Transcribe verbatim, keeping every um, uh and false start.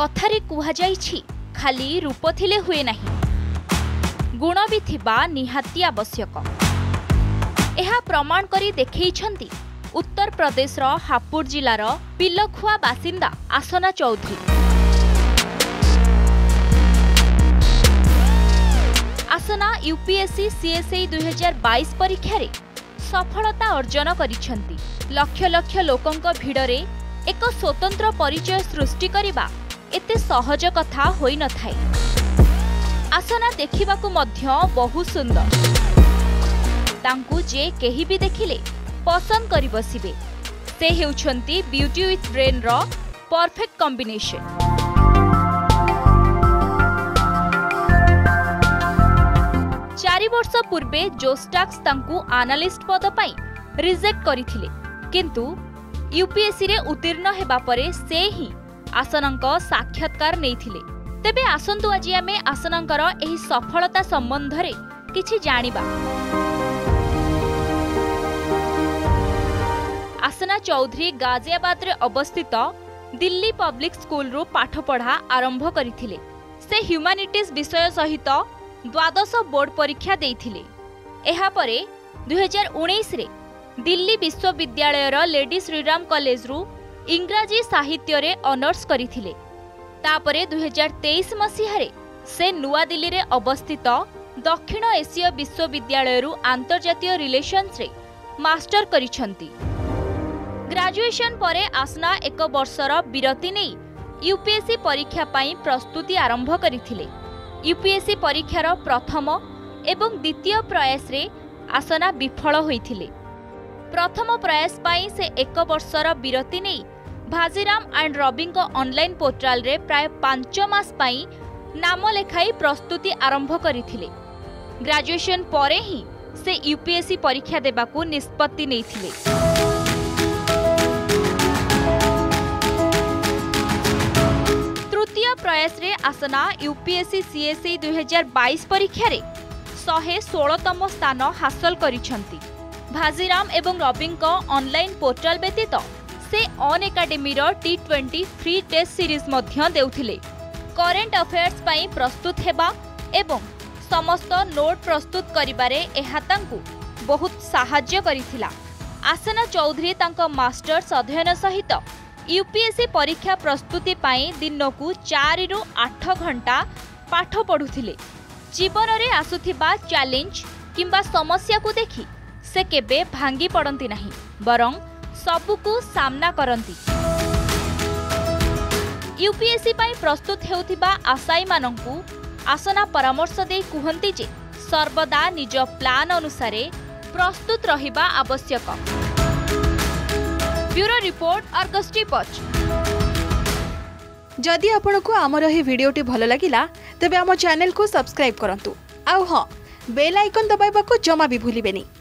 कथारे कुहाଯାଇଛି खाली रूप थिले हुए नहीं गुण भी थिबा निहाती आवश्यक। यह प्रमाण करी देखैछन्ती उत्तर प्रदेश रो हापुड़ जिलार पिलखुआ बासिंदा आसना चौधरी। आसना यूपीएससी सीएसई दो हज़ार बाईस परीक्षा रे सफलता अर्जन करिछन्ती। लक्ष लक्ष लोकंक भिडरे एक स्वतंत्र परिचय सृष्टि करिबा एते सहज कथा होई न थाए। आसना देखिबाकू मध्य बहु सुंदर, तांकू जे केही भी देखिले पसंद करि बसिबे। से हेउछन्ती ब्यूटी विथ ब्रेन रो परफेक्ट कॉम्बिनेशन। चार वर्ष पूर्वे जोस्टाक्स तांकू एनालिस्ट पद पाई रिजेक्ट करिथिले, किंतु यूपीएससी रे उत्तीर्ण हेबा परे से ही आसनांको साक्षात्कार नैथिले। तेबे आसंतु आज आमे आसनांकर एही सफलता संबंध रे किछि जानिबा। आसना चौधरी गाजियाबाद रे अवस्थित दिल्ली पब्लिक स्कूल रु पाठ पढ़ा आरंभ करिथिले। से ह्यूमानिटीज विषय सहित द्वादश बोर्ड परीक्षा देइथिले। एहा परे दो हज़ार उन्नीस रे दिल्ली विश्वविद्यालय रो लेडी श्रीराम कॉलेज रु इंग्रजी साहित्य रे ऑनर्स करिथिले। तापरे दो हज़ार तेईस मसीह रे से नुआ दिल्ली रे अवस्थित दक्षिण एशिय विश्वविद्यालय रु अंतर्जातीय रिलेशन्स रे मास्टर करिछन्ती। ग्रेजुएशन परे आसना एक वर्षर विरति नै यूपीएससी परीक्षा पई प्रस्तुति आरंभ करिथिले। यूपीएससी परीक्षार प्रथम एवं द्वितीय प्रयास रे आसना विफल होइथिले। प्रथम प्रयास पाई से एक वर्षर विरति नै भाजीराम एंड रॉबिंग को ऑनलाइन पोर्टल रे प्राय पांच मास पाई नाम लेखाई प्रस्तुति आरंभ करिथिले। ग्रेजुएशन परे ही से यूपीएससी परीक्षा देबाकू निष्पत्ति नैथिले। तृतीय प्रयास रे आसना यूपीएससी सीएसई दो हज़ार बाईस परीक्षा रे एक सौ सोलह तम स्थान हासिल करिछन्ती। भाजीराम एवं रॉबिंग को ऑनलाइन पोर्टल व्यतीत से अनएकाडेमी रो T twenty free test series मध्य देउथिले। करेंट अफेयर्स पई प्रस्तुत हेबा एवं समस्त नोट प्रस्तुत करिबारे एहा तांकू बहुत सहाय्य करिथिला। आसना चौधरी तांको मास्टर्स अध्ययन सहित यूपीएससी परीक्षा प्रस्तुति पई दिनकू चार रु आठ घंटा पाठ पढुथिले। जीवन रे आसुथिबा चैलेंज किंबा समस्या को देखि से केबे भांगी पड़ती नहीं, बरं सबुकु सामना करती। यूपीएससी पाई प्रस्तुत हेउथिबा आशायी मानंकु आसना परामर्श दे कुहंती जे सर्वदा निज प्लान अनुसारे प्रस्तुत रहिबा आवश्यक। ब्यूरो रिपोर्ट अर्गस टीपच। जदि आपनकु आमर हे वीडियोटी भल लागिला तबे आम चैनल को सब्सक्राइब करंतु। आउ हां बेल आइकन दबाइबाकु जमा भी भूलिबेनी।